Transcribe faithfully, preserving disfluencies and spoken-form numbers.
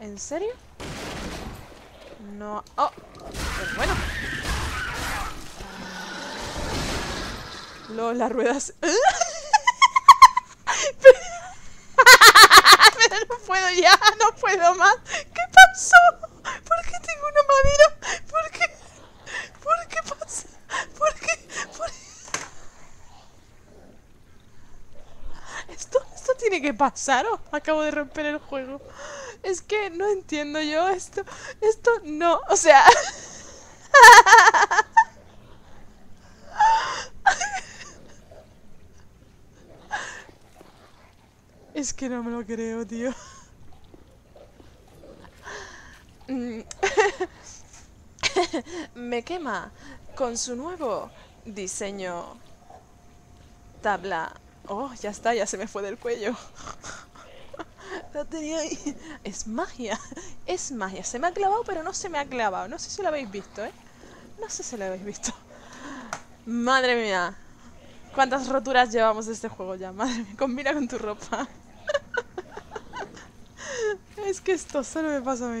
¿En serio? No... ¡Oh! Pero bueno. Luego las ruedas... Pero no puedo ya, no puedo más. ¿Qué pasó? ¿Por qué tengo una madera? ¿Por qué? ¿Por qué pasa? ¿Por qué? ¿Por qué? ¿Esto, esto tiene que pasar o acabo de romper el juego? Es que no entiendo yo esto. Esto no, o sea... Es que no me lo creo, tío. Me quema con su nuevo diseño. Tabla. Oh, ya está, ya se me fue del cuello. Lo tenía ahí. Es magia, es magia. Se me ha clavado, pero no se me ha clavado. No sé si lo habéis visto, ¿eh? No sé si lo habéis visto. Madre mía. ¿Cuántas roturas llevamos de este juego ya? Madre mía, combina con tu ropa. Es que esto solo me pasa a mí.